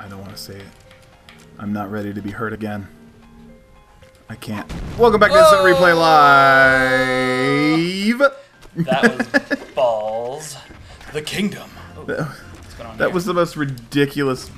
I don't want to say it. I'm not ready to be hurt again. I can't. Welcome back to Instant Replay Live! That was balls. The kingdom. Ooh, that was the most ridiculous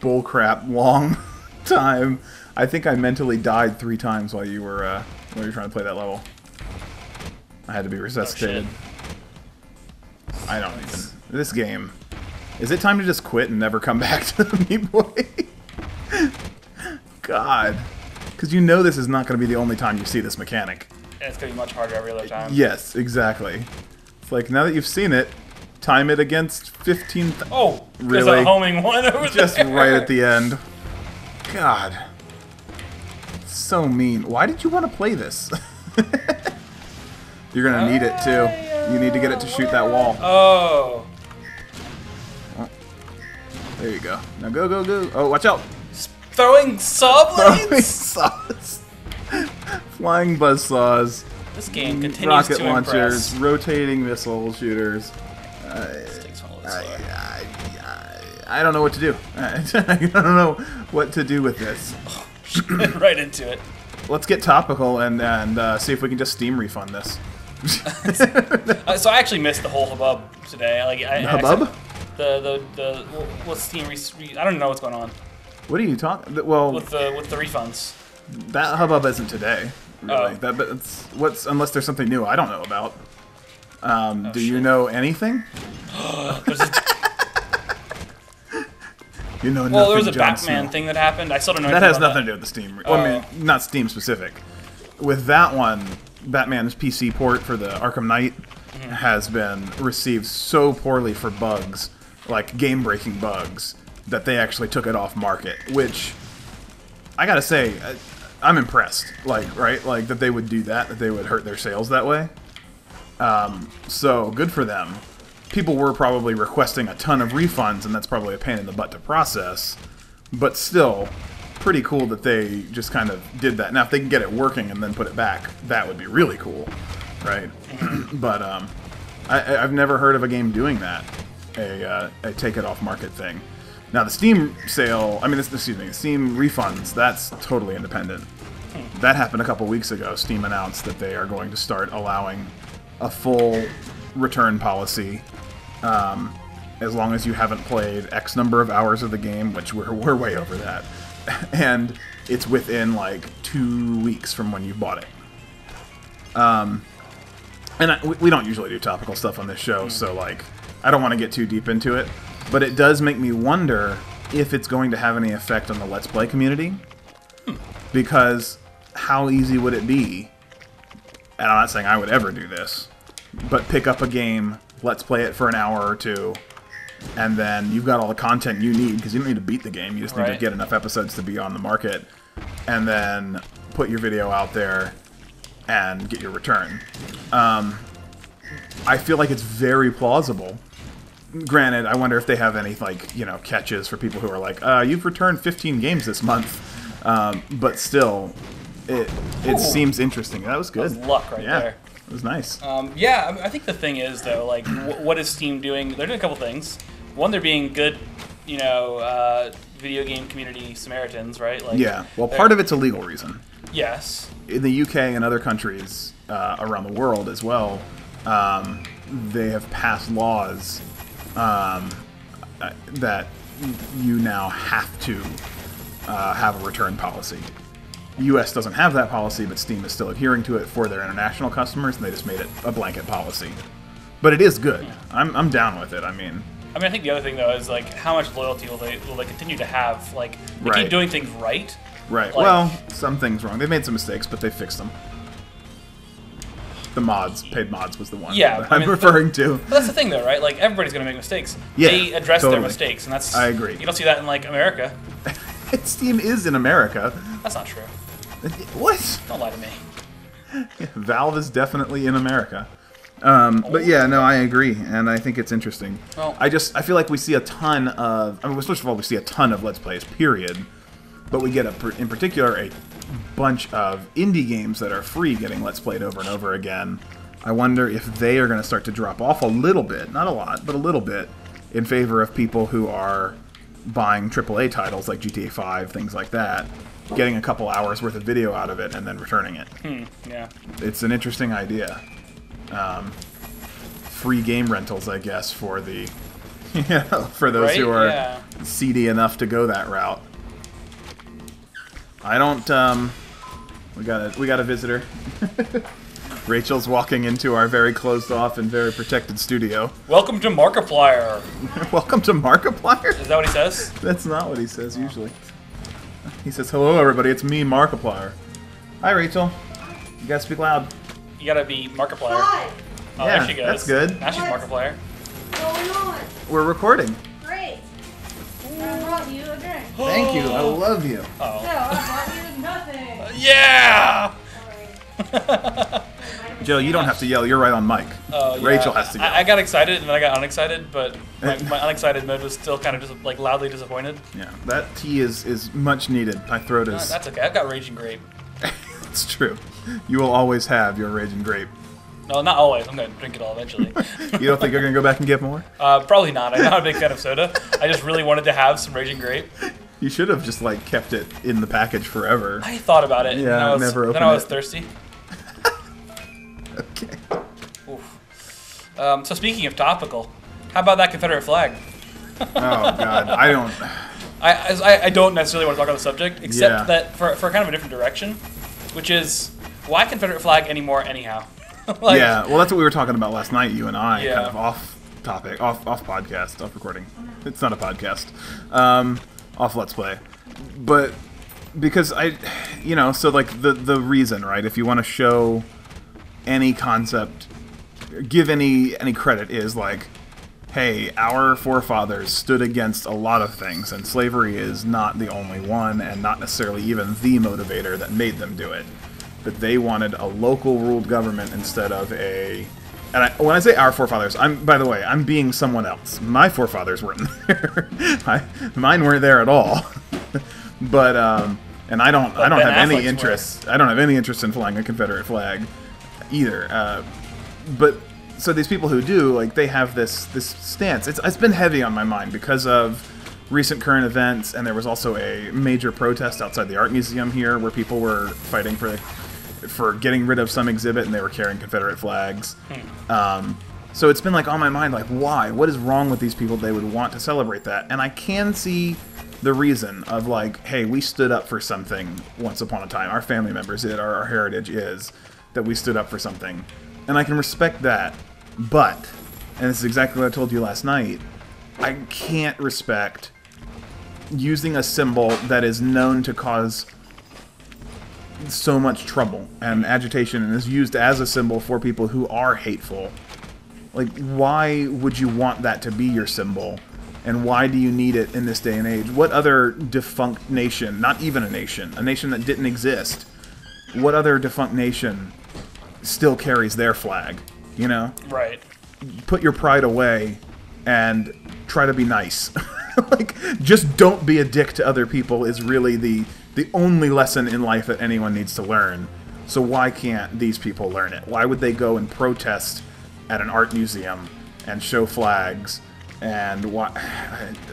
bullcrap long time. I think I mentally died 3 times while you were trying to play that level. I had to be resuscitated. Oh, I don't even... This game... Is it time to just quit and never come back to the Meat Boy? God. Because you know this is not going to be the only time you see this mechanic. And it's going to be much harder every other time. Yes, exactly. It's like, now that you've seen it, time it against 15... Oh! Really, there's a homing one over just there! Just right at the end. God. So mean. Why did you want to play this? You're going to need it, too. You need to get it to shoot that wall. Oh! There you go. Now go, go, go. Oh, watch out. Throwing saw blades? Throwing saws. Flying buzzsaws. This game continues rocket to launchers, impress. Rotating missile shooters. I don't know what to do. I don't know what to do with this. Right into it. Let's get topical and see if we can just Steam refund this. So I actually missed the whole hubbub today. Like, hubbub? What's Steam? I don't know what's going on. What are you talking? Well, with the refunds. That hubbub isn't today. Really. That, but it's, unless there's something new I don't know about. Do you know anything? You know nothing. Well, there was a Batman thing that happened. I still don't know. That has nothing to do with the Steam. I mean, not Steam specific. With that one, Batman's PC port for the Arkham Knight has been received so poorly for bugs, like game-breaking bugs, that they actually took it off market, which, I gotta say, I'm impressed, like, right? Like, that they would do that, that they would hurt their sales that way. So, good for them. People were probably requesting a ton of refunds, and that's probably a pain in the butt to process, but still, pretty cool that they just kind of did that. Now, if they can get it working and then put it back, that would be really cool. Right, but I've never heard of a game doing that, a take it off market thing. Now the Steam sale, I mean, excuse me, the Steam refunds, that's totally independent. That happened a couple weeks ago. Steam announced that they are going to start allowing a full return policy as long as you haven't played X number of hours of the game, which we're way over that, and it's within like 2 weeks from when you bought it. And we don't usually do topical stuff on this show, so, like, I don't want to get too deep into it. But it does make me wonder if it's going to have any effect on the Let's Play community. Because how easy would it be, and I'm not saying I would ever do this, but pick up a game, Let's Play it for an hour or two, and then you've got all the content you need, because you don't need to beat the game, you just need to get enough episodes to be on the market, and then put your video out there and get your return. I feel like it's very plausible. Granted, I wonder if they have any, like, you know, catches for people who are like, you've returned 15 games this month. But still, it seems interesting. That was good. That was luck right there. It was nice. Yeah, I mean, I think the thing is, though, like, what is Steam doing? They're doing a couple things. One, they're being good, you know, video game community Samaritans, right? Like, yeah, well, part of it's a legal reason. Yes. In the UK and other countries around the world as well, they have passed laws that you now have to have a return policy. The US doesn't have that policy, but Steam is still adhering to it for their international customers, and they just made it a blanket policy. But it is good. Yeah. I'm down with it, I mean. I mean, I think the other thing, though, is, like, how much loyalty will they continue to have? Like, they keep doing things right. Right. Like, well, some things wrong. They made some mistakes, but they fixed them. The mods, paid mods, was the one that I'm referring to. But that's the thing, though, right? Like, everybody's going to make mistakes. Yeah, they address their mistakes, and that's... I agree. You don't see that in, like, America. Steam is in America. That's not true. What? Don't lie to me. Yeah, Valve is definitely in America. But yeah, no, I agree, and I think it's interesting. Well, I feel like we see a ton of... I mean, first of all, we see a ton of Let's Plays, period. But we get, in particular, a bunch of indie games that are free getting Let's Played over and over again. I wonder if they are going to start to drop off a little bit, not a lot, but a little bit, in favor of people who are buying AAA titles like GTA V, things like that, getting a couple hours worth of video out of it, and then returning it. Yeah. It's an interesting idea. Free game rentals, I guess, for the, for those who are seedy enough to go that route. I don't. We got a visitor. Rachel's walking into our very closed-off and very protected studio. Welcome to Markiplier. Welcome to Markiplier? Is that what he says? That's not what he says, usually. He says, hello, everybody, it's me, Markiplier. Hi, Rachel. You gotta speak loud. You gotta be Markiplier. Hi. Oh, yeah, there she goes. That's good. Now she's Markiplier. What's going on? We're recording. Great. I brought you a drink. Thank you. I love you. Uh-oh. No, I brought you nothing. Yeah! Sorry. Joe, you don't have to yell. You're right on mic. Rachel has to yell. I got excited and then I got unexcited, but my unexcited mode was still kind of just like loudly disappointed. Yeah, that tea is much needed. My throat is. That's okay. I've got Raging Grape. It's true. You will always have your Raging Grape. No, not always. I'm gonna drink it all eventually. You don't think you're gonna go back and get more? Probably not. I'm not a big fan of soda. I just really wanted to have some Raging Grape. You should have just like kept it in the package forever. I thought about it. Yeah, and then I was thirsty. Okay. Oof. So speaking of topical, how about that Confederate flag? Oh God, I don't. I don't necessarily want to talk on the subject, except that for kind of a different direction, which is why Confederate flag anymore, anyhow. Like, yeah, well, that's what we were talking about last night, you and I, kind of off topic, off podcast, off recording. It's not a podcast. Off Let's Play, but because so like the reason, right? If you want to show any concept, give any credit, is like, hey, our forefathers stood against a lot of things, and slavery is not the only one, and not necessarily even the motivator that made them do it. But they wanted a local ruled government instead of a... And when I say our forefathers, by the way, I'm being someone else. My forefathers weren't there. Mine weren't there at all. But and I don't have any interest. I don't have any interest in flying a Confederate flag either. But so these people who do, like, they have this stance. It's been heavy on my mind because of recent current events, and there was also a major protest outside the art museum here where people were fighting for getting rid of some exhibit, and they were carrying Confederate flags. So it's been like on my mind, like, why? What is wrong with these people? They would want to celebrate that, and I can see the reason of like, hey, we stood up for something once upon a time. Our family members did. Our heritage is that we stood up for something, and I can respect that. But, and this is exactly what I told you last night, I can't respect using a symbol that is known to cause so much trouble and agitation, and is used as a symbol for people who are hateful. Like, why would you want that to be your symbol? And why do you need it in this day and age? What other defunct nation, not even a nation that didn't exist, what other defunct nation still carries their flag, you know? Right. Put your pride away and try to be nice. Like, just don't be a dick to other people is really the only lesson in life that anyone needs to learn. So why can't these people learn it? Why would they go and protest at an art museum and show flags? And why...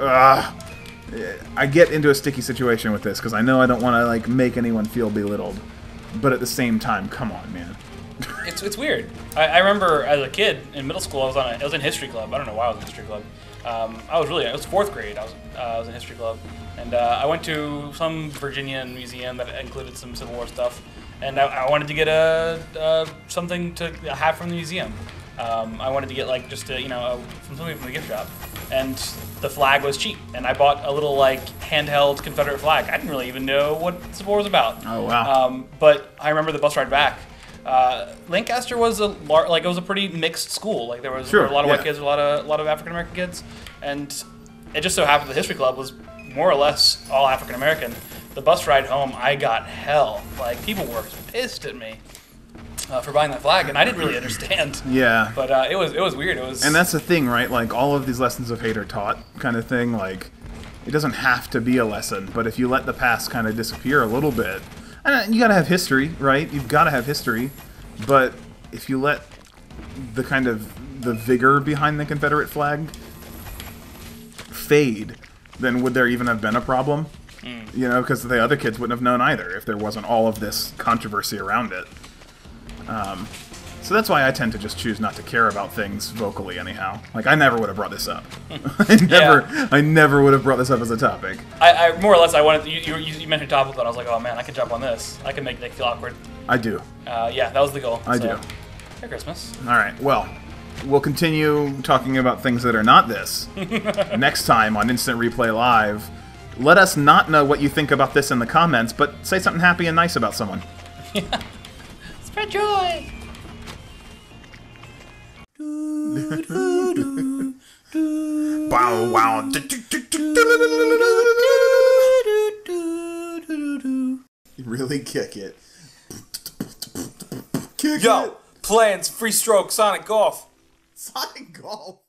I get into a sticky situation with this, because I know I don't want to, like, make anyone feel belittled. But at the same time, come on, man. It's weird. I remember as a kid in middle school, I was in history club. I don't know why I was in history club. It was fourth grade. I was in history club, and I went to some Virginian museum that included some Civil War stuff, and I wanted to get something to have from the museum. I wanted to get like just something from the gift shop, and the flag was cheap, and I bought a little like handheld Confederate flag. I didn't really even know what the Civil War was about. Oh wow! But I remember the bus ride back. Lancaster was it was a pretty mixed school. Like there were a lot of white kids, a lot of African American kids, and it just so happened the history club was more or less all African American. The bus ride home, I got hell. Like people were pissed at me for buying that flag, and I didn't really understand. Yeah. But it was weird. It was. And that's the thing, right? Like all of these lessons of hate are taught, kind of thing. Like it doesn't have to be a lesson, but if you let the past kind of disappear a little bit. And you gotta have history, right? You've gotta have history, but if you let the kind of the vigor behind the Confederate flag fade, then would there even have been a problem? Mm. You know, because the other kids wouldn't have known either if there wasn't all of this controversy around it. So that's why I tend to just choose not to care about things vocally anyhow. Like, I never would have brought this up. I never would have brought this up as a topic. I more or less, I wanted... You mentioned topic, but I was like, oh man, I could jump on this. I can make Nick feel awkward. I do. Yeah, that was the goal. I do. Merry Christmas. All right, well, we'll continue talking about things that are not this next time on Instant Replay Live. Let us not know what you think about this in the comments, but say something happy and nice about someone. Yeah. Spread joy! Bow wow! Really kick it. Kick it. Yo! Plans, free stroke, Sonic Golf. Sonic Golf?